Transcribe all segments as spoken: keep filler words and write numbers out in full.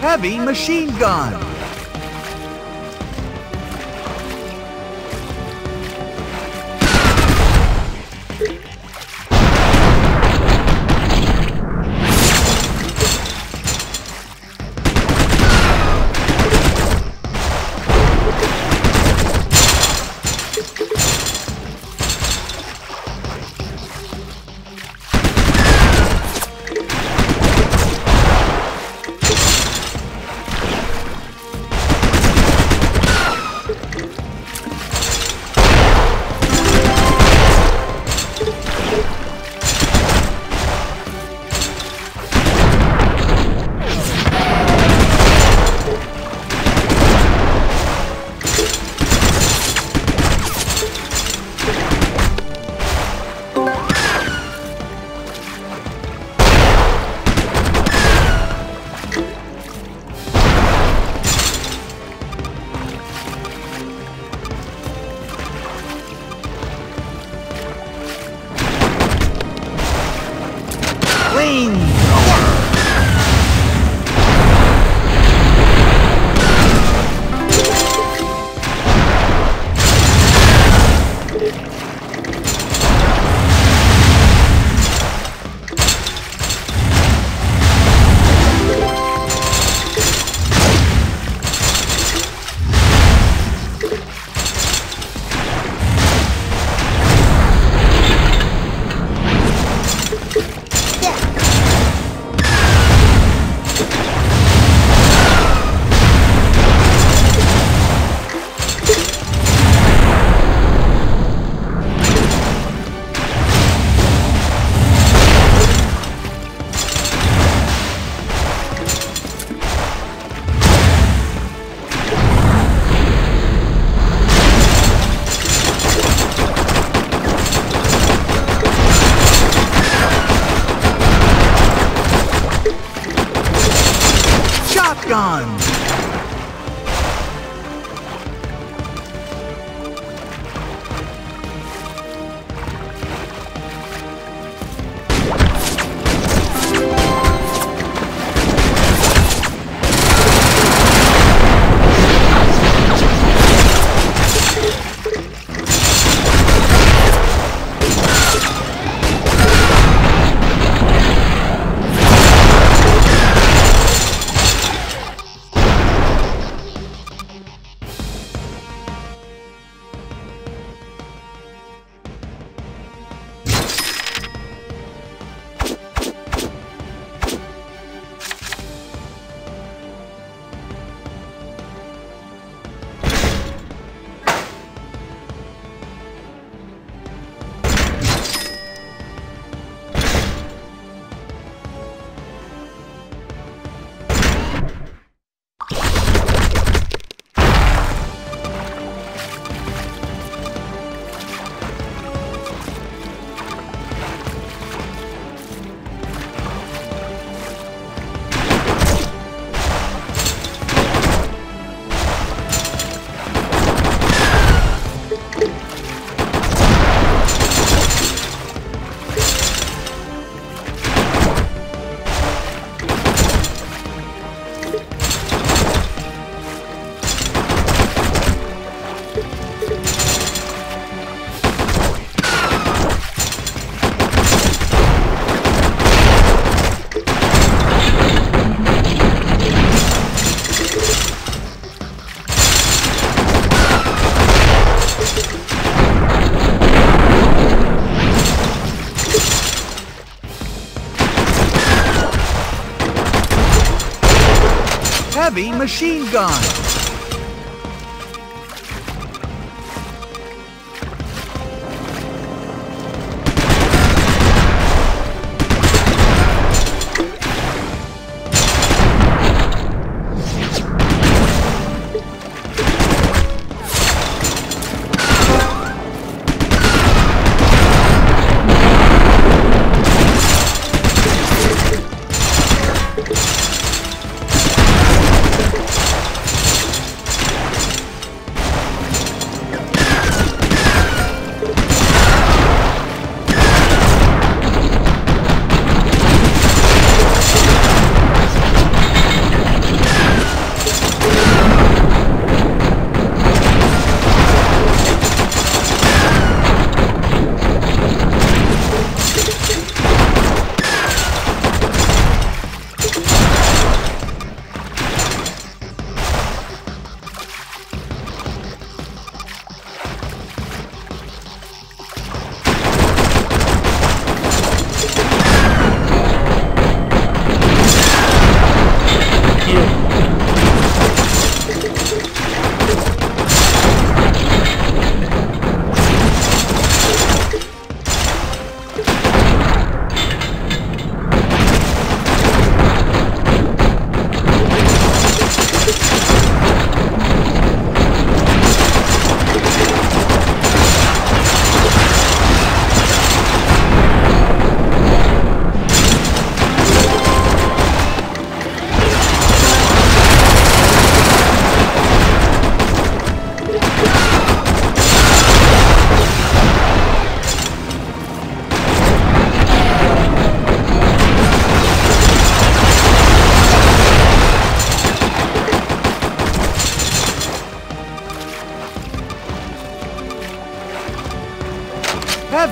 heavy machine gun. Gun. Heavy machine gun.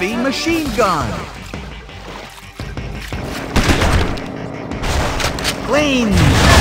heavy machine gun. Clean.